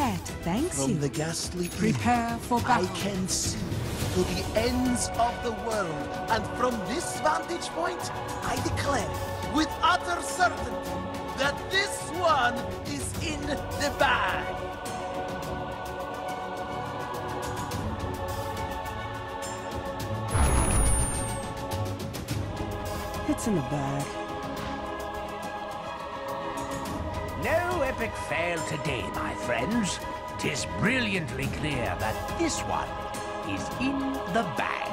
cat thanks you. From the ghastly prepare for battle. I can see to the ends of the world, and from this vantage point, I declare with utter certainty that this one is in the bag. It's in the bag. No epic fail today, my friends. 'Tis brilliantly clear that this one is in the bag.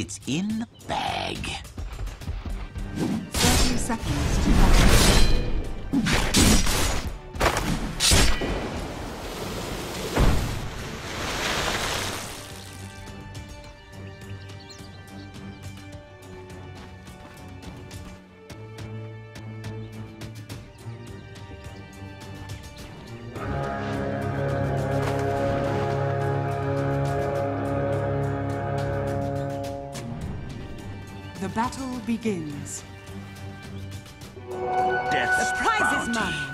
It's in the bag. 30 seconds to the battle begins. Death's the prize bounty is mine.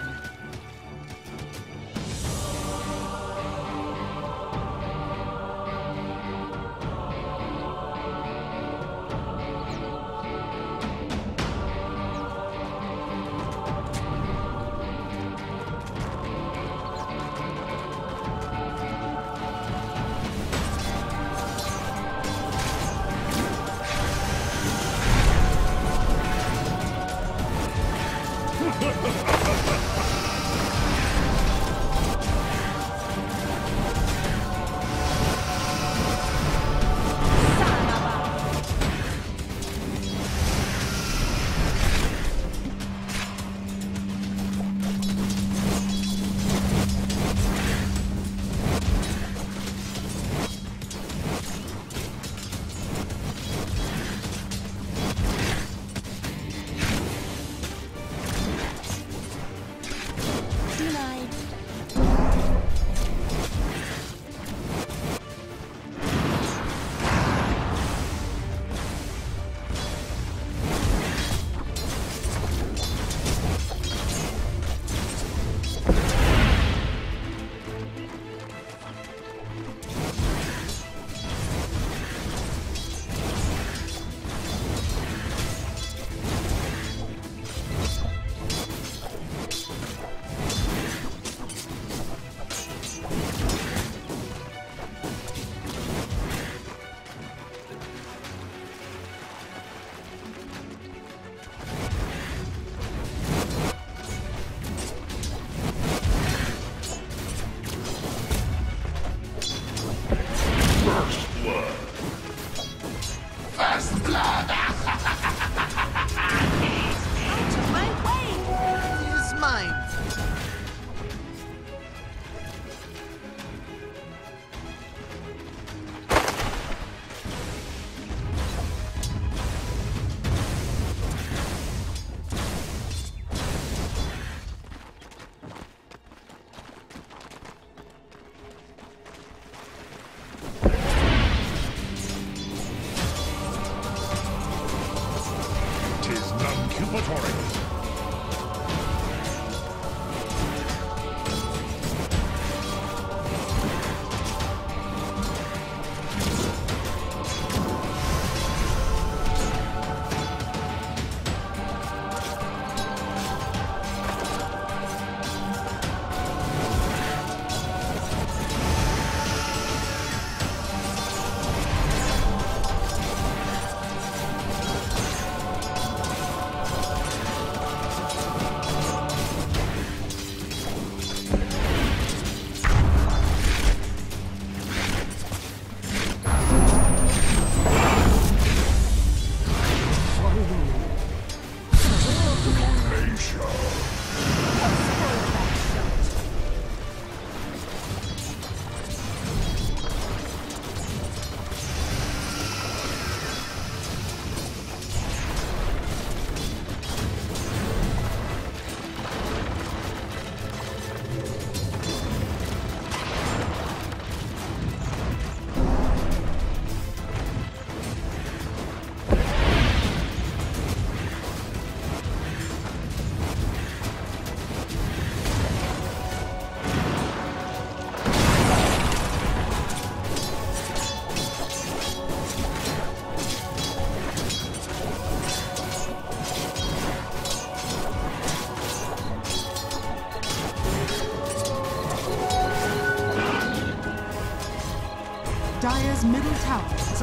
Dire's middle tower is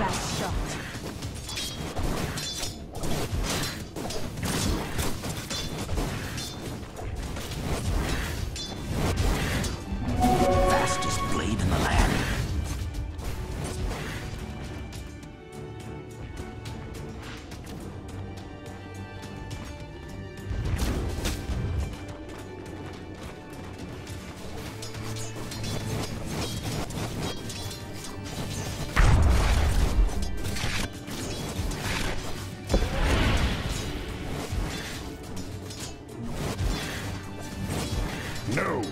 that shot. Fastest blade in the land. No!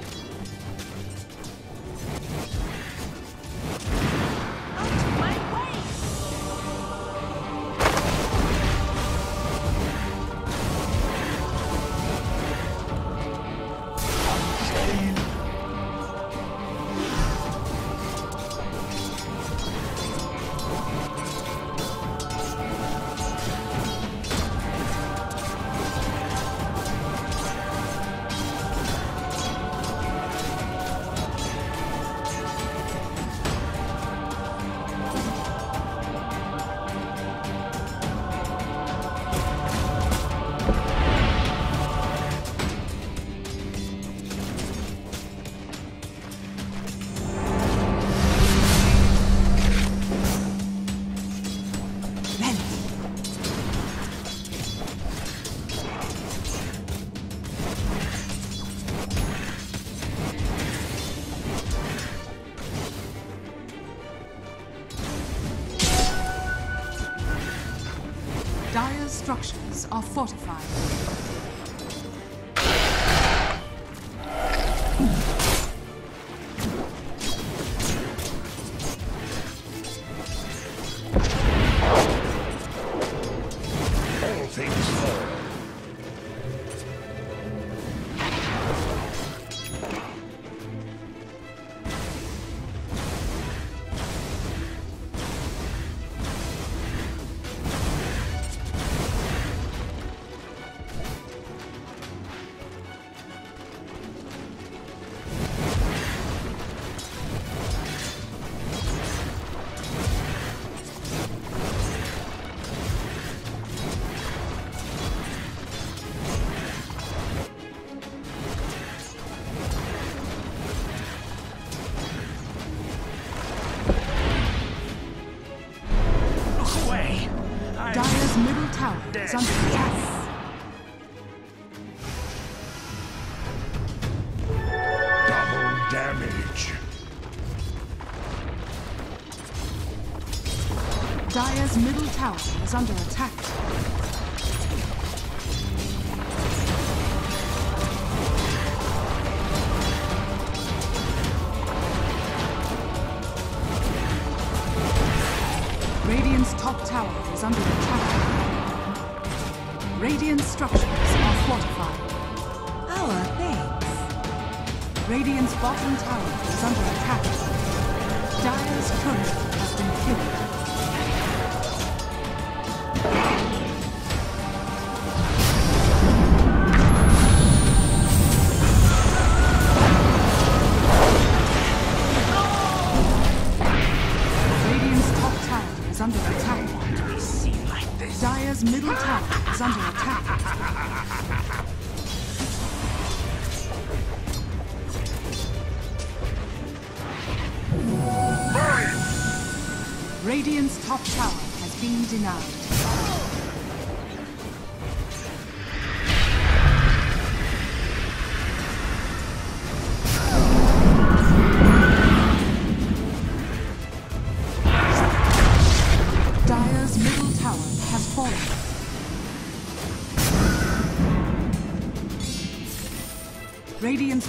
Dire's structures are fortified. All things fall. Dire's middle tower is under attack. Double damage. Dire's middle tower is under attack. Radiant's top tower is under attack. Radiant's structures are fortified. Our thanks. Radiant's bottom tower is under attack. Dire's turret has been under attack. Why do we seem like this? Dire's middle tower is under attack. Burn! Radiant's top tower has been denied. Radiant's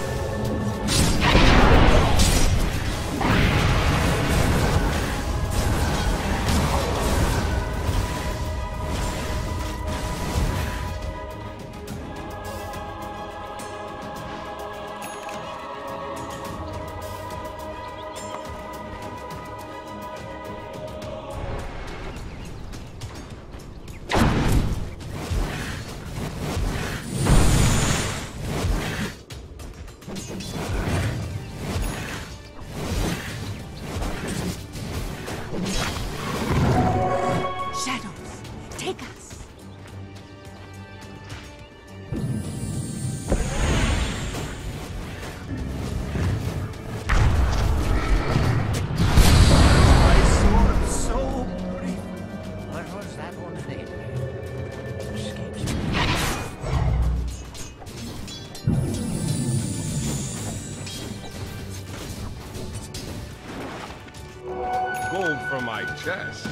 My chest.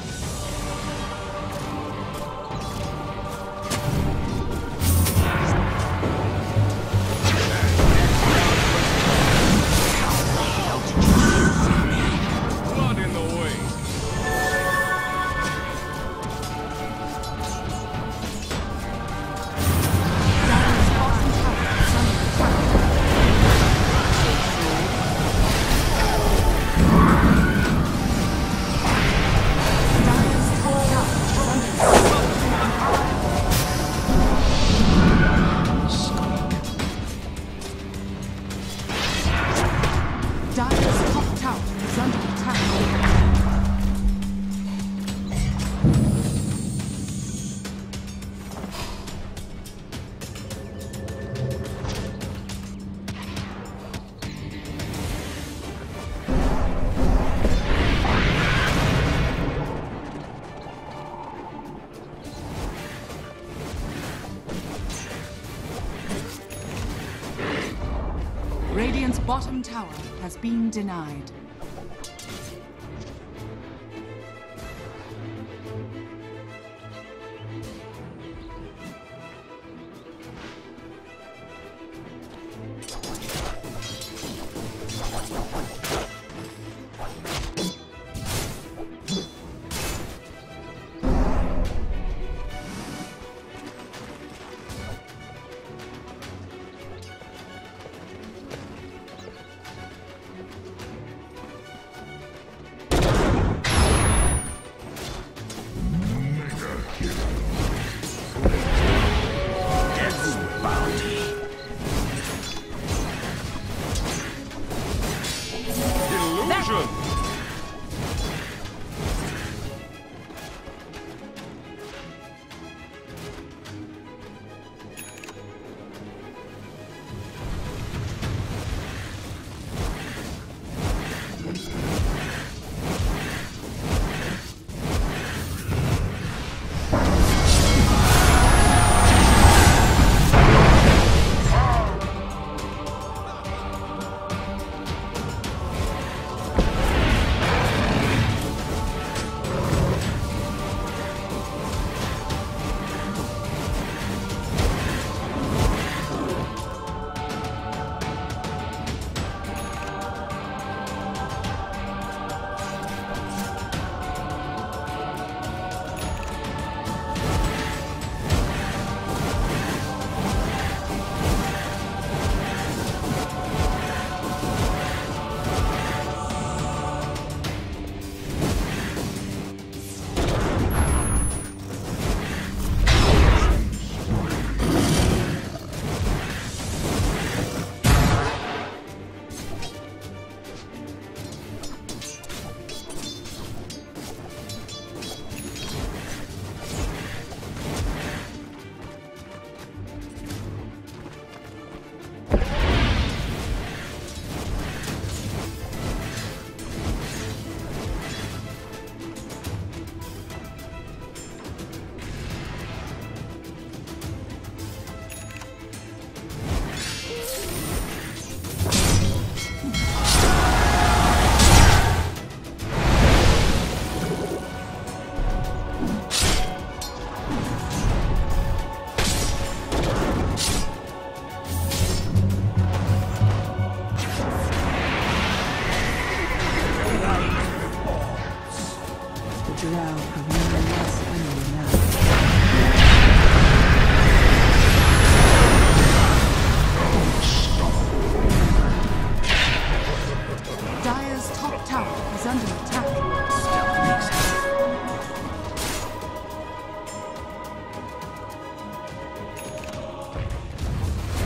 Blood in the way. Radiant's bottom tower has been denied.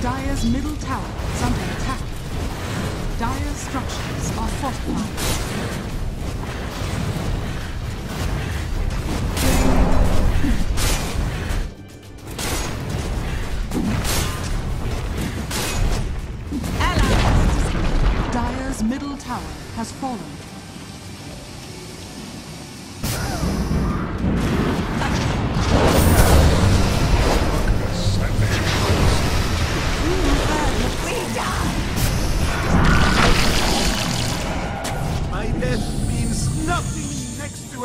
Dire's middle tower is under attack. Dire's structures are fortified. Middle tower has fallen. We die. My death means nothing next to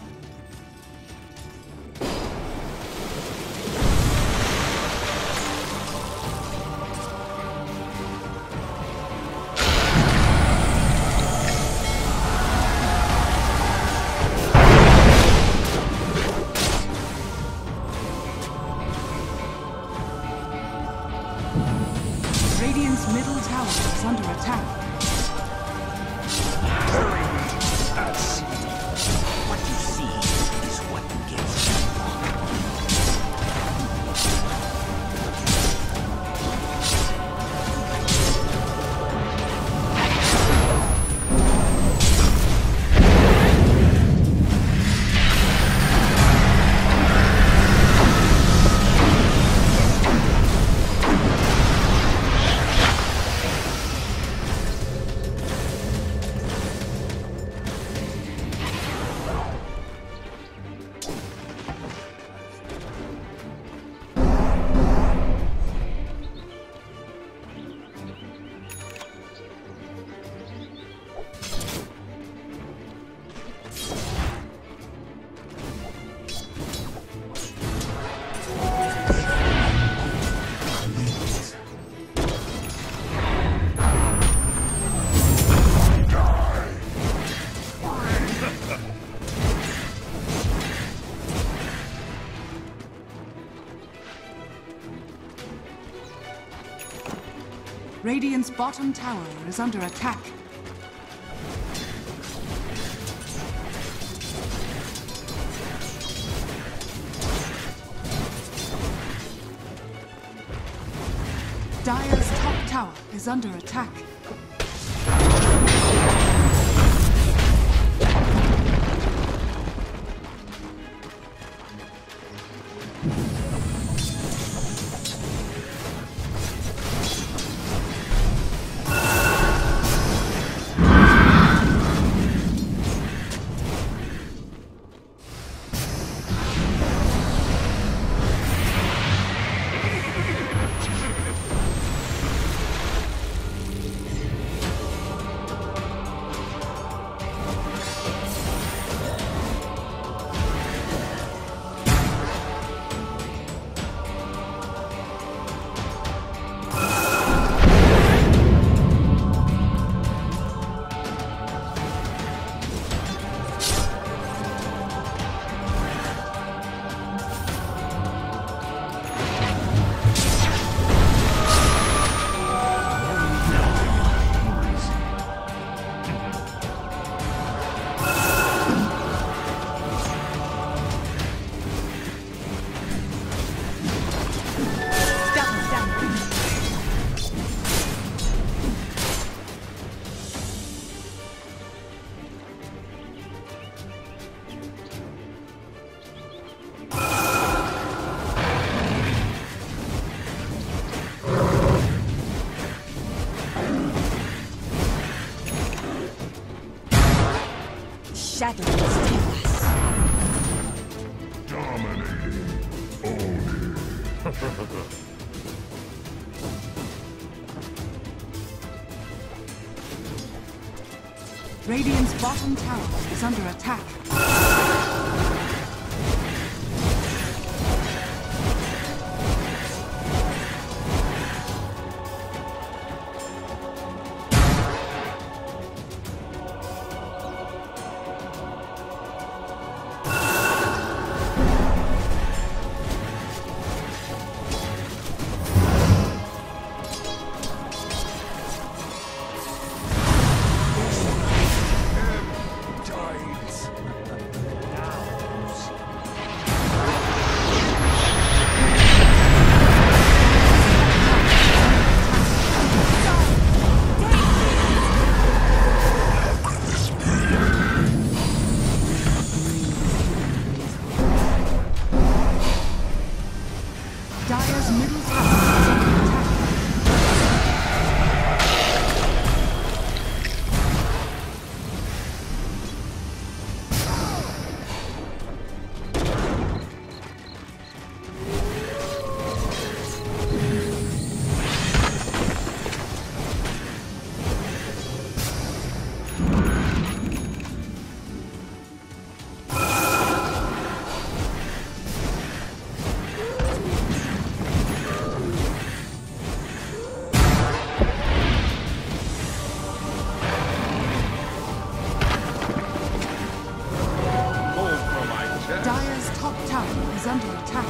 Middle tower is under attack. Hurry, at sea. What you see is what you get. Radiant's bottom tower is under attack. Dire's top tower is under attack. Shadows take us. Dominating. Only. Radiant's bottom tower is under attack. tower is under attack.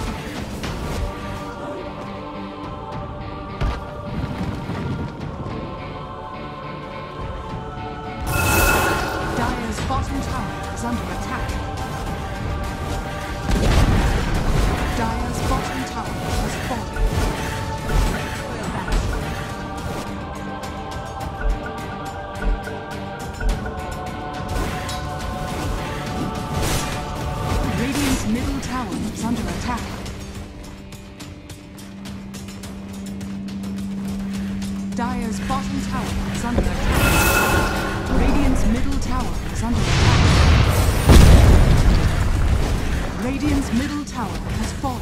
Dire's bottom tower is under attack. Radiant's middle tower is under attack. Radiant's middle tower has fallen.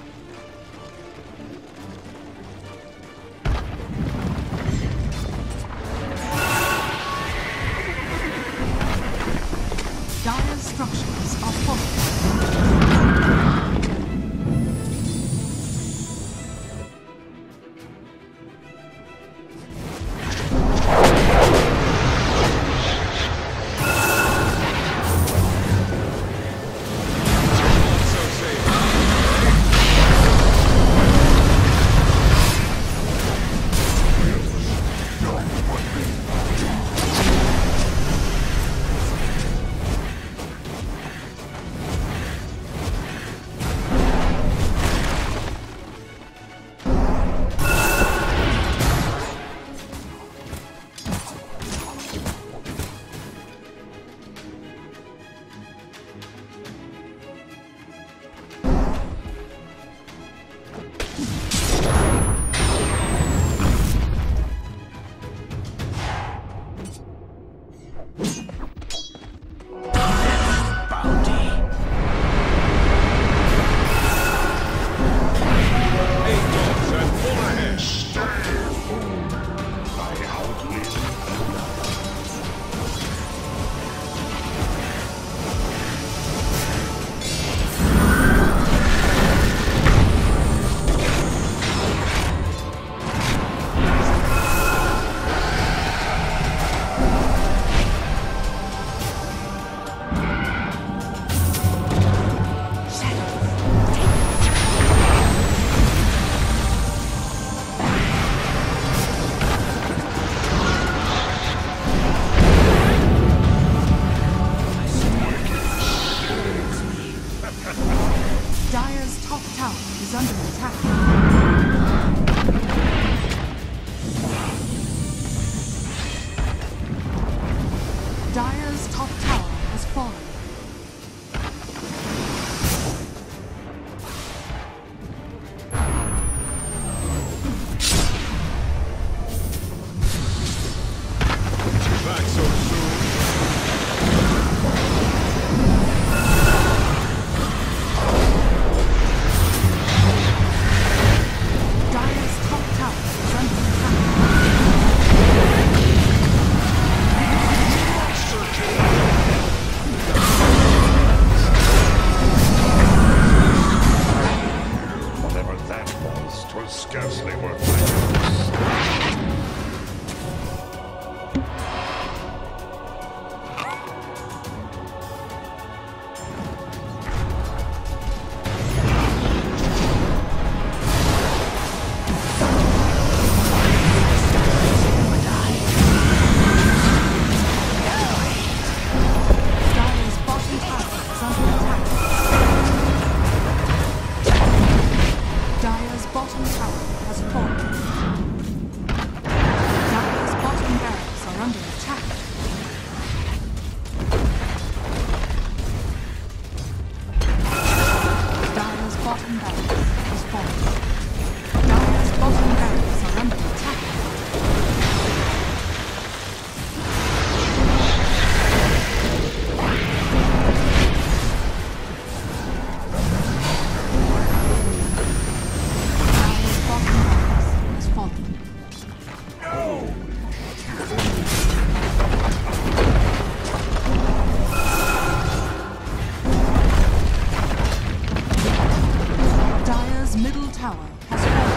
Middle tower has fallen.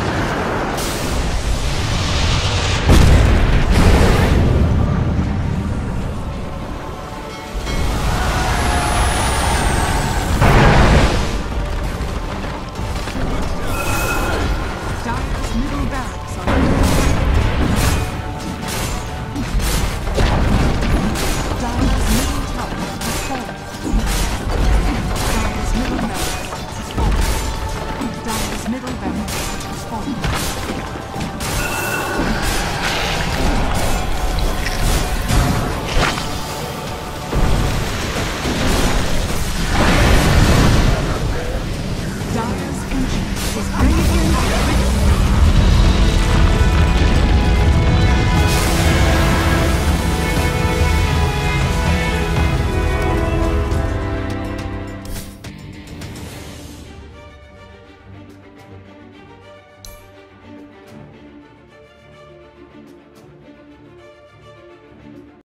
back, son.